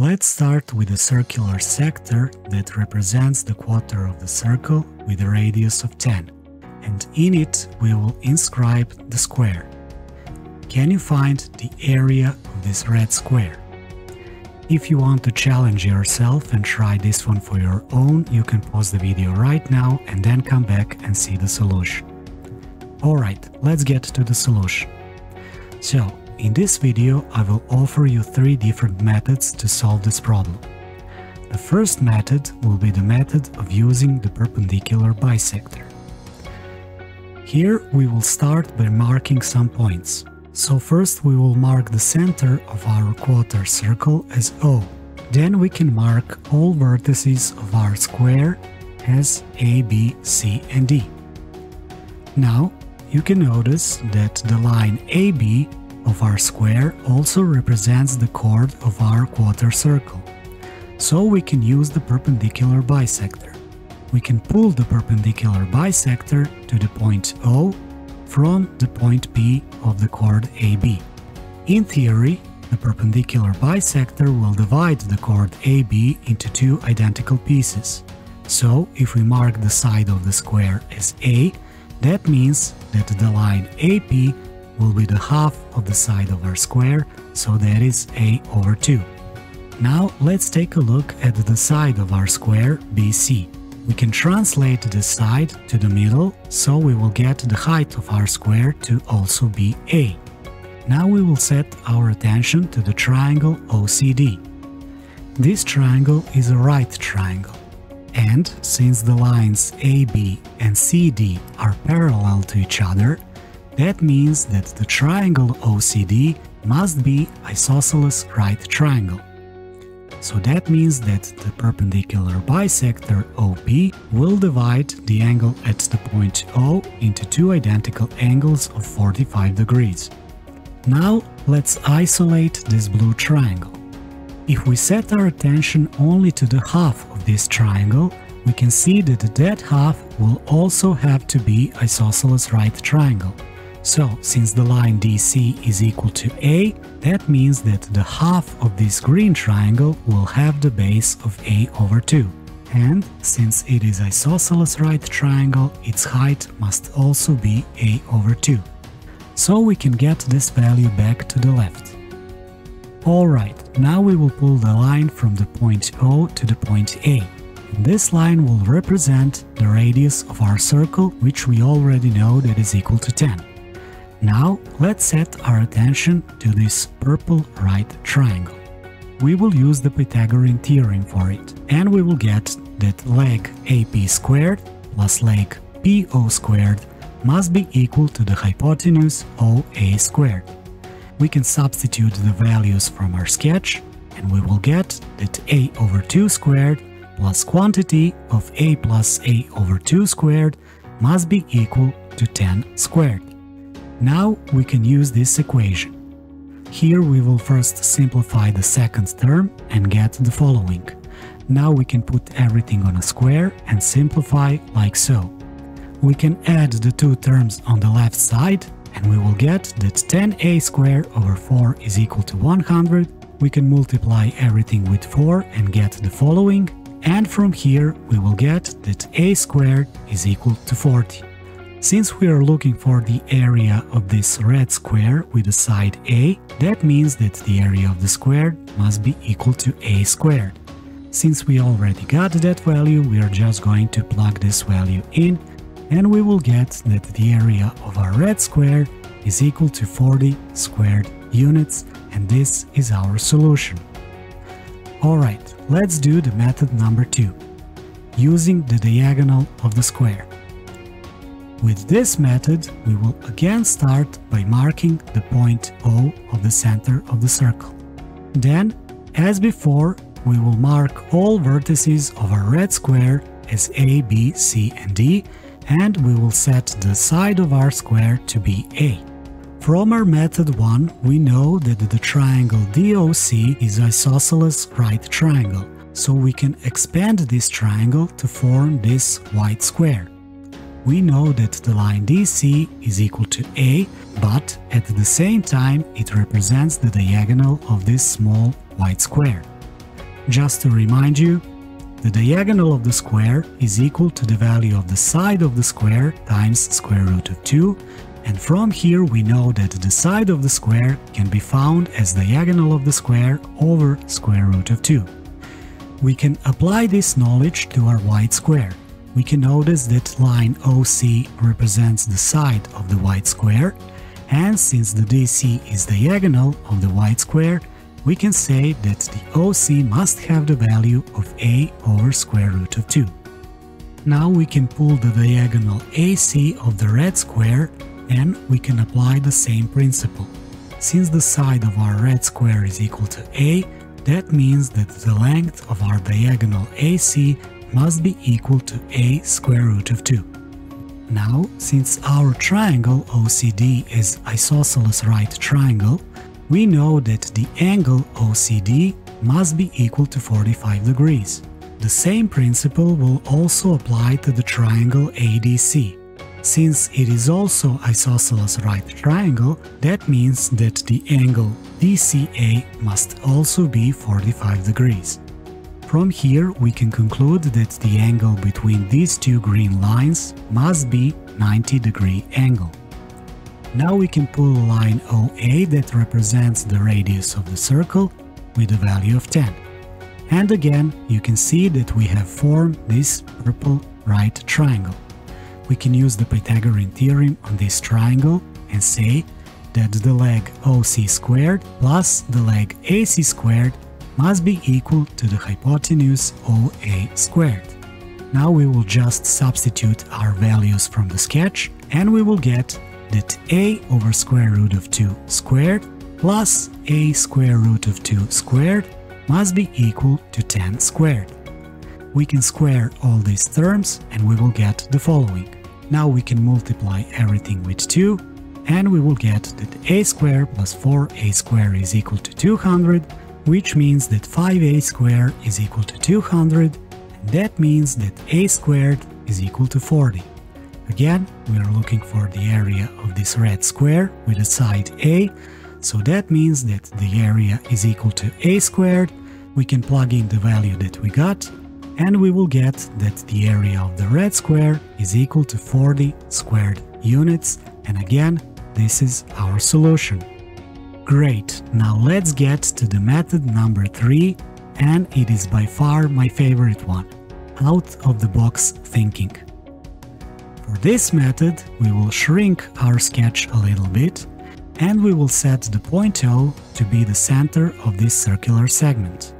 Let's start with the circular sector that represents the quarter of the circle with a radius of 10, and in it we will inscribe the square. Can you find the area of this red square? If you want to challenge yourself and try this one for your own, you can pause the video right now and then come back and see the solution. Alright, let's get to the solution. So, in this video, I will offer you 3 different methods to solve this problem. The first method will be the method of using the perpendicular bisector. Here we will start by marking some points. So first we will mark the center of our quarter circle as O. Then we can mark all vertices of our square as A, B, C and D. Now you can notice that the line AB of our square also represents the chord of our quarter circle. So we can use the perpendicular bisector. We can pull the perpendicular bisector to the point O from the point P of the chord AB. In theory, the perpendicular bisector will divide the chord AB into 2 identical pieces. So, if we mark the side of the square as A, that means that the line AP will be the half of the side of our square, so that is A over 2. Now let's take a look at the side of our square, BC. We can translate this side to the middle, so we will get the height of our square to also be A. Now we will set our attention to the triangle OCD. This triangle is a right triangle, and since the lines AB and CD are parallel to each other, that means that the triangle OCD must be isosceles right triangle. So that means that the perpendicular bisector OP will divide the angle at the point O into 2 identical angles of 45 degrees. Now let's isolate this blue triangle. If we set our attention only to the half of this triangle, we can see that that half will also have to be isosceles right triangle. So, since the line DC is equal to A, that means that the half of this green triangle will have the base of A over 2. And, since it is isosceles right triangle, its height must also be A over 2. So we can get this value back to the left. Alright, now we will pull the line from the point O to the point A. This line will represent the radius of our circle, which we already know that is equal to 10. Now, let's set our attention to this purple right triangle. We will use the Pythagorean theorem for it, and we will get that leg AP squared plus leg PO squared must be equal to the hypotenuse OA squared. We can substitute the values from our sketch, and we will get that A over 2 squared plus quantity of A plus A over 2 squared must be equal to 10 squared. Now we can use this equation. Here we will first simplify the second term and get the following. Now we can put everything on a square and simplify like so. We can add the 2 terms on the left side and we will get that 10a squared over 4 is equal to 100. We can multiply everything with 4 and get the following, and from here we will get that a squared is equal to 40. Since we are looking for the area of this red square with the side A, that means that the area of the square must be equal to A squared. Since we already got that value, we are just going to plug this value in, and we will get that the area of our red square is equal to 40 squared units, and this is our solution. Alright, let's do the method number 2, using the diagonal of the square. With this method, we will again start by marking the point O of the center of the circle. Then, as before, we will mark all vertices of our red square as A, B, C and D, and we will set the side of our square to be A. From our method 1, we know that the triangle DOC is isosceles right triangle, so we can expand this triangle to form this white square. We know that the line DC is equal to A, but at the same time it represents the diagonal of this small white square. Just to remind you, the diagonal of the square is equal to the value of the side of the square times square root of 2, and from here we know that the side of the square can be found as diagonal of the square over square root of 2. We can apply this knowledge to our white square. We can notice that line OC represents the side of the white square, and since the DC is diagonal of the white square, we can say that the OC must have the value of a over square root of 2. Now we can pull the diagonal AC of the red square, and we can apply the same principle. Since the side of our red square is equal to a, that means that the length of our diagonal AC must be equal to a square root of 2. Now, since our triangle OCD is isosceles right triangle, we know that the angle OCD must be equal to 45 degrees. The same principle will also apply to the triangle ADC. Since it is also isosceles right triangle, that means that the angle DCA must also be 45 degrees. From here we can conclude that the angle between these two green lines must be 90 degree angle. Now we can pull a line OA that represents the radius of the circle with a value of 10. And again, you can see that we have formed this purple right triangle. We can use the Pythagorean theorem on this triangle and say that the leg OC squared plus the leg AC squared must be equal to the hypotenuse OA squared. Now we will just substitute our values from the sketch and we will get that a over square root of 2 squared plus a square root of 2 squared must be equal to 10 squared. We can square all these terms and we will get the following. Now we can multiply everything with 2 and we will get that a squared plus 4a squared is equal to 200, which means that 5a squared is equal to 200, and that means that a squared is equal to 40. Again, we are looking for the area of this red square with a side a, so that means that the area is equal to a squared. We can plug in the value that we got, and we will get that the area of the red square is equal to 40 squared units, and again, this is our solution. Great! Now let's get to the method number 3, and it is by far my favorite one, out-of-the-box thinking. For this method, we will shrink our sketch a little bit, and we will set the point O to be the center of this circular segment.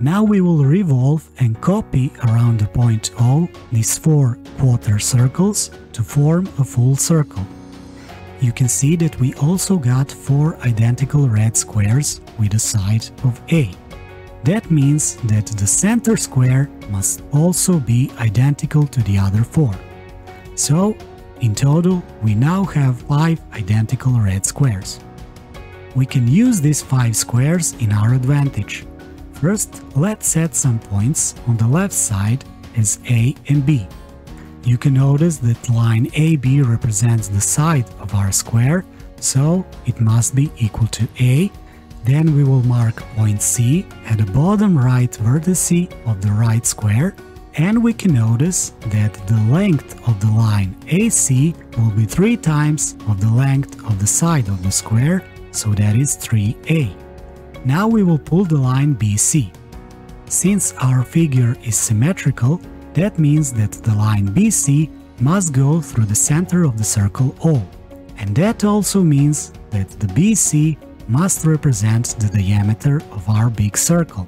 Now we will revolve and copy around the point O these 4 quarter circles to form a full circle. You can see that we also got 4 identical red squares with a side of A. That means that the center square must also be identical to the other 4. So, in total, we now have 5 identical red squares. We can use these 5 squares in our advantage. First, let's set some points on the left side as A and B. You can notice that line AB represents the side of our square, so it must be equal to A. Then we will mark point C at the bottom right vertex of the right square. And we can notice that the length of the line AC will be 3 times of the length of the side of the square, so that is 3A. Now we will pull the line BC. Since our figure is symmetrical, that means that the line BC must go through the center of the circle O. And that also means that the BC must represent the diameter of our big circle.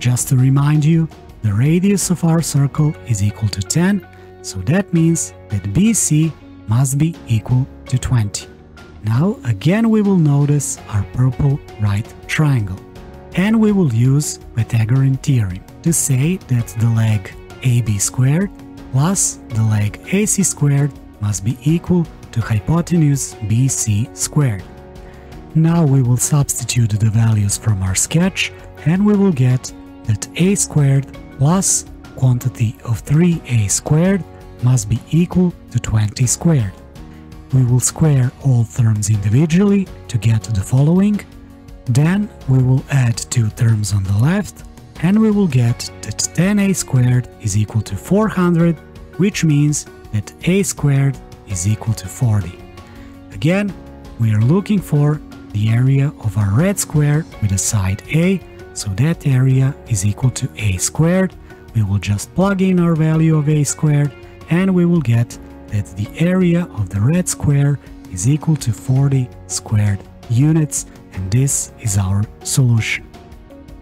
Just to remind you, the radius of our circle is equal to 10, so that means that BC must be equal to 20. Now again we will notice our purple right triangle. And we will use Pythagorean theorem to say that the leg AB squared plus the leg AC squared must be equal to hypotenuse BC squared. Now we will substitute the values from our sketch and we will get that A squared plus quantity of 3a squared must be equal to 20 squared. We will square all terms individually to get the following. Then we will add 2 terms on the left and we will get that 10a squared is equal to 400, which means that a squared is equal to 40. Again, we are looking for the area of our red square with a side a, so that area is equal to a squared. We will just plug in our value of a squared, and we will get that the area of the red square is equal to 40 squared units, and this is our solution.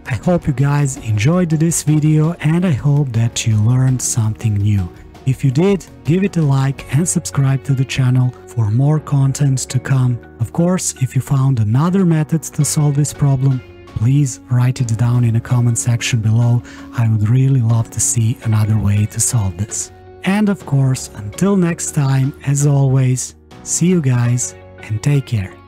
I hope you guys enjoyed this video, and I hope that you learned something new. If you did, give it a like and subscribe to the channel for more content to come. Of course, if you found another method to solve this problem, please write it down in the comment section below. I would really love to see another way to solve this. And of course, until next time, as always, see you guys and take care.